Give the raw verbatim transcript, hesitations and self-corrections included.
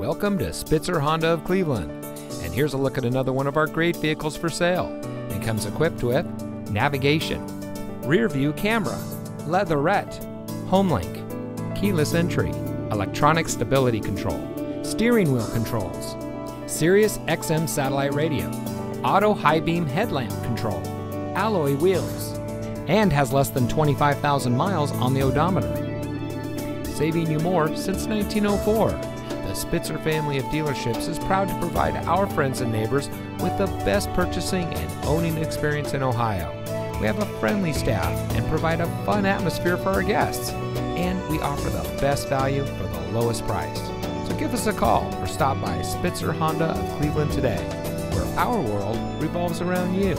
Welcome to Spitzer Honda of Cleveland, and here's a look at another one of our great vehicles for sale. It comes equipped with navigation, rear view camera, leatherette, homelink, keyless entry, electronic stability control, steering wheel controls, Sirius X M satellite radio, auto high beam headlamp control, alloy wheels, and has less than twenty-five thousand miles on the odometer. Saving you more since nineteen oh four, the Spitzer family of dealerships is proud to provide our friends and neighbors with the best purchasing and owning experience in Ohio. We have a friendly staff and provide a fun atmosphere for our guests, and we offer the best value for the lowest price. So give us a call or stop by Spitzer Honda of Cleveland today, where our world revolves around you.